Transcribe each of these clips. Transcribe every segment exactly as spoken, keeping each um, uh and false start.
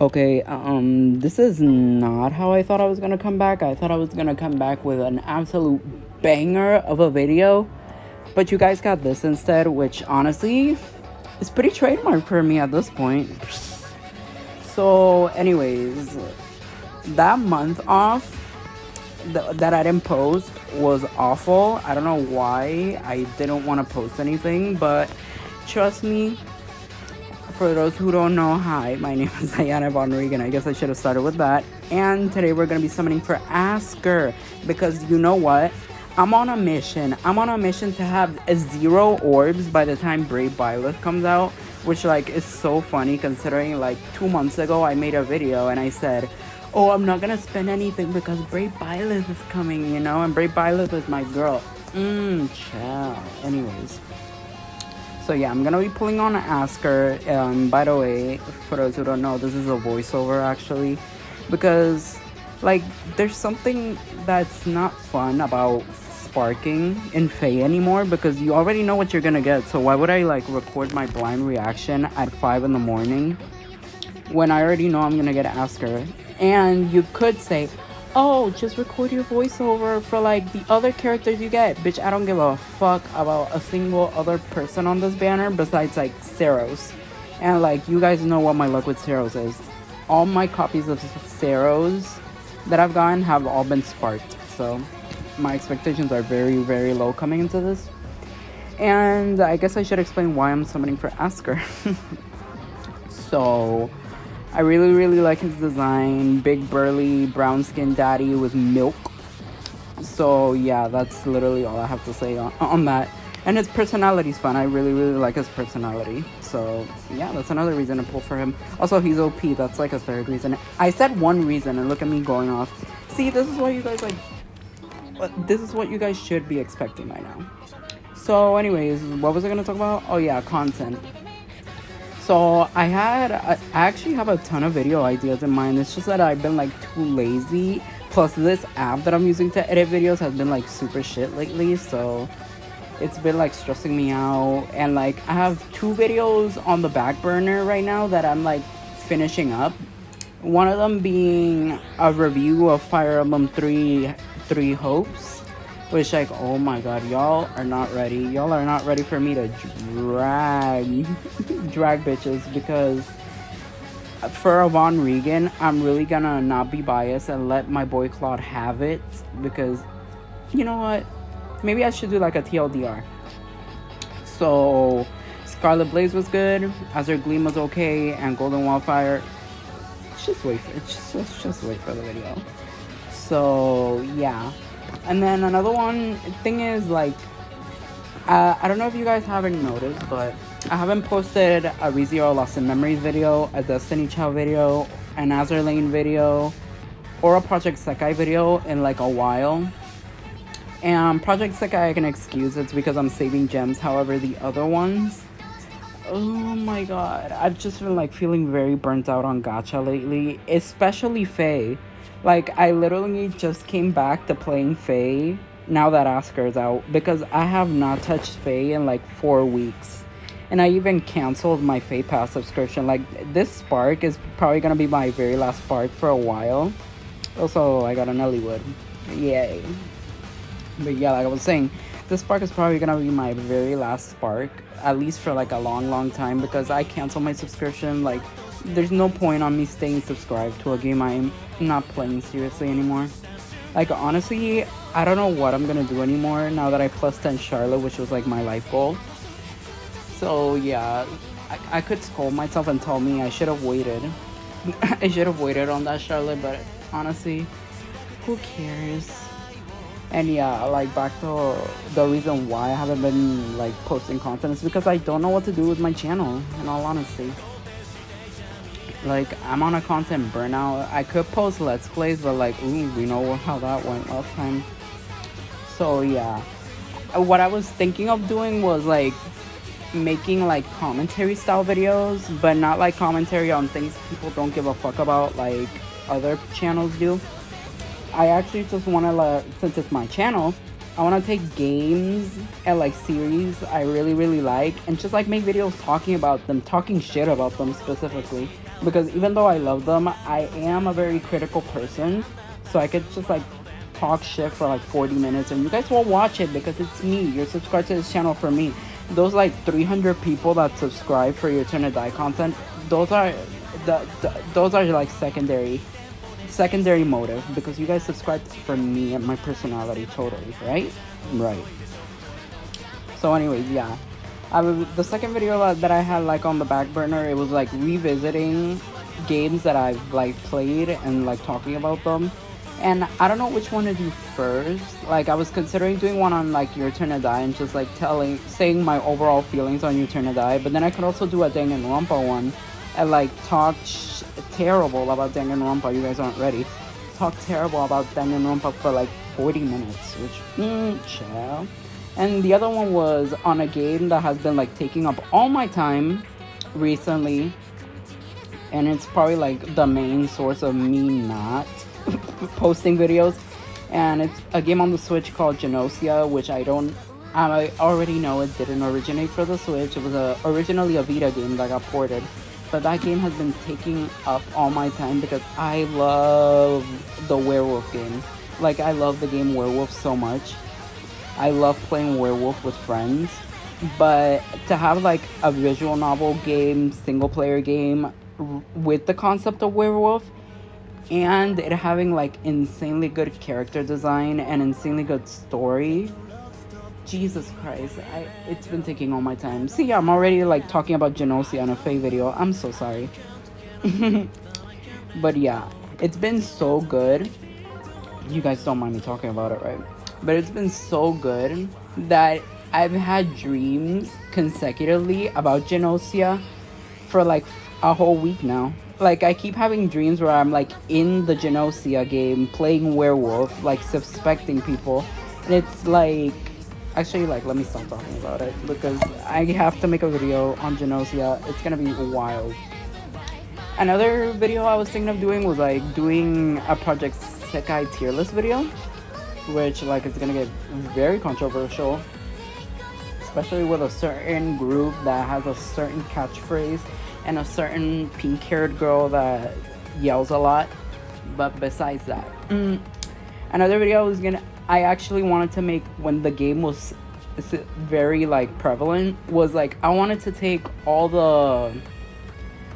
Okay, um, this is not how I thought I was gonna come back. I thought I was gonna come back with an absolute banger of a video, but you guys got this instead, which honestly is pretty trademark for me at this point. So anyways, that month off th that I didn't post was awful. I don't know why I didn't want to post anything, but trust me, for those who don't know, hi, my name is Ayane Von Riegan. I guess I should have started with that. And today we're going to be summoning for Askr, because you know what? I'm on a mission. I'm on a mission to have zero orbs by the time Brave Byleth comes out, which like is so funny considering like two months ago I made a video and I said, oh, I'm not going to spend anything because Brave Byleth is coming, you know, and Brave Byleth is my girl. Mmm, ciao. Anyways. So yeah, I'm gonna be pulling on Askr. Um, by the way, for those who don't know, this is a voiceover actually, because like there's something that's not fun about sparking in Feh anymore, because you already know what you're gonna get. So why would I like record my blind reaction at five in the morning when I already know I'm gonna get Askr? And you could say, oh, just record your voiceover for like the other characters you get. Bitch, I don't give a fuck about a single other person on this banner besides like Saros. And like you guys know what my luck with Saros is. All my copies of Saros that I've gotten have all been sparked. So my expectations are very, very low coming into this. And I guess I should explain why I'm summoning for Askr. So I really, really like his design. Big, burly, brown-skinned daddy with milk. So, yeah, that's literally all I have to say on, on that. And his personality's fun. I really, really like his personality. So, yeah, that's another reason to pull for him. Also, he's O P. That's, like, a third reason. I said one reason, and look at me going off. See, this is what you guys, like... This is what you guys should be expecting right now. So, anyways, what was I gonna talk about? Oh, yeah, content. So I had, I actually have a ton of video ideas in mind. It's just that I've been like too lazy. Plus this app that I'm using to edit videos has been like super shit lately. So it's been like stressing me out. And like I have two videos on the back burner right now that I'm like finishing up. One of them being a review of Fire Emblem Three, Three Hopes. Which like, oh my god, y'all are not ready. Y'all are not ready for me to drag, drag bitches, because for Von Riegan, I'm really gonna not be biased and let my boy Claude have it, because, you know what, maybe I should do like a T L D R. So, Scarlet Blaze was good, Azure Gleam was okay, and Golden Wildfire, just wait for it, just, just, just wait for the video. So, yeah. And then another one thing is like, uh, I don't know if you guys haven't noticed, but I haven't posted a ReZero Lost in Memories video, a Destiny Child video, an Azure Lane video, or a Project Sekai video in like a while. And Project Sekai I can excuse, it's because I'm saving gems, however the other ones, oh my god, I've just been like feeling very burnt out on gacha lately, especially Feh. Like, I literally just came back to playing Feh now that Askr's out, because I have not touched Feh in like four weeks. And I even canceled my Feh Pass subscription. Like, this spark is probably going to be my very last spark for a while. Also, I got an Eliwood. Yay. But yeah, like I was saying, this spark is probably going to be my very last spark. At least for like a long, long time, because I canceled my subscription. Like, there's no point on me staying subscribed to a game I'm not playing seriously anymore. Like, honestly, I don't know what I'm gonna do anymore now that I plus ten Charlotte, which was like my life goal. So yeah, I, I could scold myself and tell me I should have waited. I should have waited on that Charlotte, but honestly, who cares? And yeah, like back to the reason why I haven't been like posting content is because I don't know what to do with my channel, in all honesty. Like, I'm on a content burnout. I could post Let's Plays, but like, ooh, we know how that went last time. So yeah, what I was thinking of doing was like making like commentary style videos, but not like commentary on things people don't give a fuck about like other channels do. I actually just want to, like, since it's my channel, I want to take games and like series I really, really like and just like make videos talking about them, talking shit about them specifically. because even though I love them, I am a very critical person, so I could just like talk shit for like forty minutes and you guys won't watch it because it's me. You're subscribed to this channel for me. Those like three hundred people that subscribe for Your Turn to Die content, those are the, the those are like secondary secondary motive, because you guys subscribed for me and my personality. Totally right, right. So anyways, yeah, I was, the second video that, that I had like on the back burner, it was like revisiting games that I've like played and like talking about them. And I don't know which one to do first. Like, I was considering doing one on like Your Turn to Die and just like telling, saying my overall feelings on Your Turn to Die. But then I could also do a Danganronpa one and like talk sh terrible about Danganronpa. You guys aren't ready. Talk terrible about Danganronpa for like forty minutes, which, mm, chill. And the other one was on a game that has been like taking up all my time recently. And it's probably like the main source of me not posting videos, and it's a game on the Switch called Gnosia, which I don't I already know it didn't originate for the Switch. It was a, originally a Vita game that got ported, but that game has been taking up all my time because I love the Werewolf game. Like, I love the game Werewolf so much. I love playing Werewolf with friends, but to have like a visual novel game, single player game with the concept of Werewolf, and it having like insanely good character design and insanely good story. Jesus Christ, I, it's been taking all my time. See, yeah, I'm already like talking about Gnosia on a Feh video. I'm so sorry. But yeah, it's been so good. You guys don't mind me talking about it, right? But it's been so good that I've had dreams consecutively about Gnosia for like a whole week now. Like, I keep having dreams where I'm like in the Gnosia game playing Werewolf, like suspecting people, and it's like, actually, like, let me stop talking about it because I have to make a video on Gnosia. It's gonna be wild. Another video I was thinking of doing was like doing a Project Sekai tier list video, which like is gonna get very controversial, especially with a certain group that has a certain catchphrase and a certain pink-haired girl that yells a lot. But besides that, mm, another video I was gonna, I actually wanted to make when the game was very like prevalent, was like I wanted to take all the,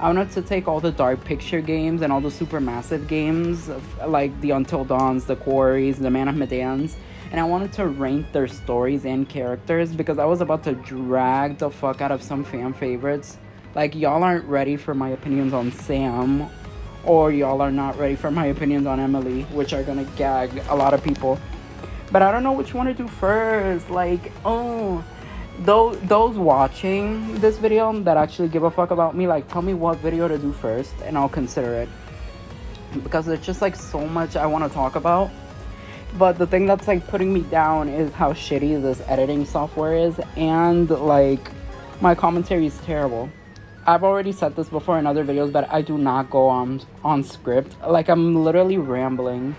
I wanted to take all the Dark Picture games and all the Supermassive games, like the Until Dawns, the Quarries, the Man of Medans, and I wanted to rank their stories and characters, because I was about to drag the fuck out of some fan favorites. Like, y'all aren't ready for my opinions on Sam, or y'all are not ready for my opinions on Emily, which are gonna gag a lot of people. But I don't know which one to do first. Like, oh, those, those watching this video that actually give a fuck about me, like, tell me what video to do first, and I'll consider it. Because there's just, like, so much I want to talk about. But the thing that's, like, putting me down is how shitty this editing software is, and, like, my commentary is terrible. I've already said this before in other videos, but I do not go on, on script. Like, I'm literally rambling.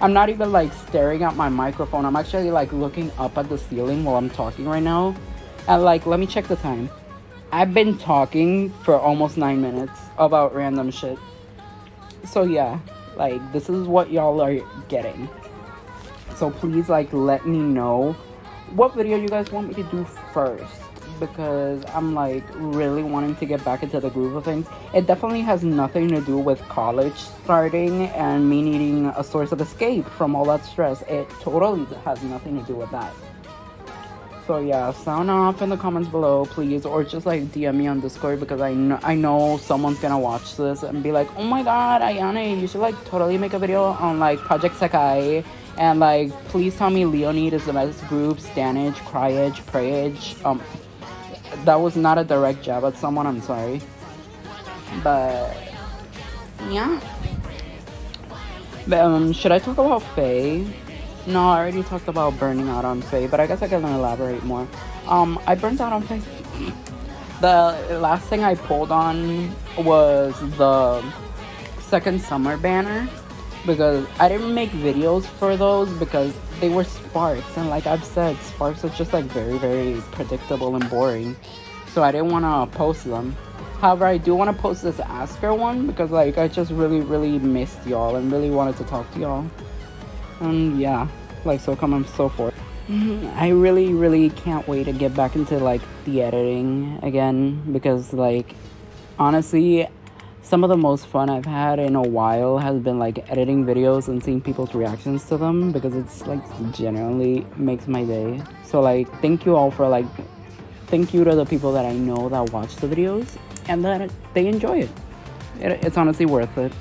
I'm not even, like, staring at my microphone. I'm actually, like, looking up at the ceiling while I'm talking right now. And, like, let me check the time. I've been talking for almost nine minutes about random shit. So, yeah. Like, this is what y'all are getting. So, please, like, let me know what video you guys want me to do first, because I'm like really wanting to get back into the groove of things. It definitely has nothing to do with college starting and me needing a source of escape from all that stress. It totally has nothing to do with that. So yeah, sound off in the comments below, please, or just like D M me on Discord, because I know I know someone's gonna watch this and be like, oh my god, Ayane, you should like totally make a video on like Project Sekai. And like, please tell me Leonid is the best group, Stanage, Cryage, Prayage. Um, that was not a direct jab at someone, I'm sorry. But yeah. But, um, should I talk about Feh? No, I already talked about burning out on Feh, but I guess I can elaborate more. Um, I burned out on Feh. The last thing I pulled on was the second summer banner, because I didn't make videos for those because they were sparks, and like I've said, sparks are just like very very predictable and boring, so I didn't want to post them. However, I do want to post this Askr one because, like, I just really, really missed y'all and really wanted to talk to y'all. And yeah, like, so come and so forth. I really, really can't wait to get back into, like, the editing again because, like, honestly, some of the most fun I've had in a while has been, like, editing videos and seeing people's reactions to them because it's, like, generally makes my day. So, like, thank you all for, like, thank you to the people that I know that watch the videos and that they enjoy it. it it's honestly worth it.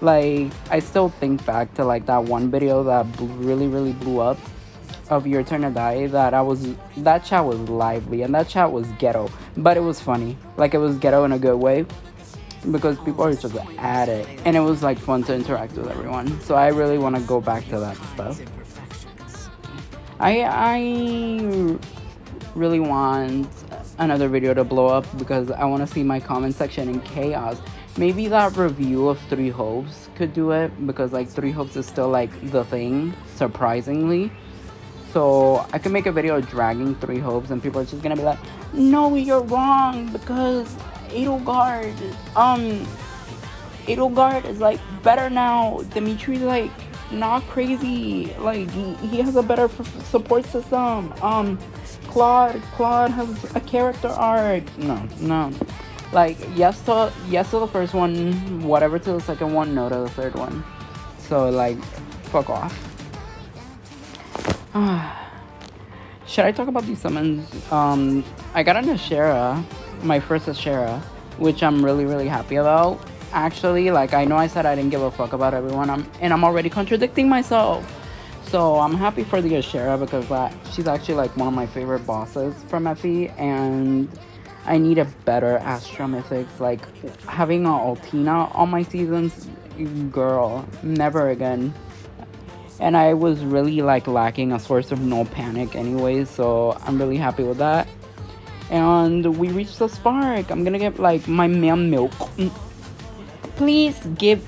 Like, I still think back to, like, that one video that really really blew up of Your Turn to Die. That I was that chat was lively and that chat was ghetto, but it was funny. Like, it was ghetto in a good way because people are just at it and it was, like, fun to interact with everyone. So I really want to go back to that stuff. I I really want another video to blow up because I want to see my comment section in chaos. Maybe that review of Three Hopes could do it because, like, Three Hopes is still, like, the thing, surprisingly. So I could make a video dragging Three Hopes and people are just gonna be like, no, you're wrong because Edelgard um Edelgard is, like, better now. Dimitri's, like, not crazy. Like, he, he has a better f support system. um Claude, Claude has a character arc. No, no. Like, yes to yes to the first one, whatever to the second one, no to the third one. So, like, fuck off. Should I talk about these summons? Um, I got an Ashera, my first Ashera, which I'm really, really happy about. Actually, like, I know I said I didn't give a fuck about everyone, I'm, and I'm already contradicting myself. So I'm happy for the Ashera because that, she's actually, like, one of my favorite bosses from F E, and I need a better Astra Mythics. Like, having a Altina on my seasons, girl, never again. And I was really, like, lacking a source of no panic anyway, so I'm really happy with that. And we reached the spark. I'm gonna get, like, my man milk. Please give...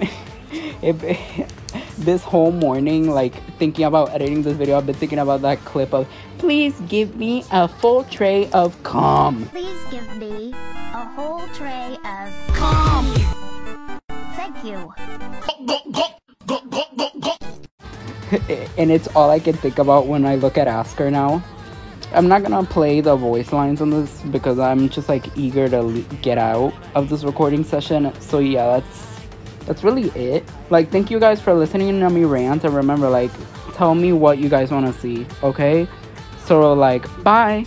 if, this whole morning, like, thinking about editing this video, I've been thinking about that clip of, please give me a full tray of calm. Please give me a whole tray of calm. Thank you. And it's all I can think about when I look at Askr now. I'm not gonna play the voice lines on this because I'm just, like, eager to get out of this recording session. So yeah, that's That's really it. Like, thank you guys for listening to me rant. And remember, like, tell me what you guys want to see, okay? So, like, bye!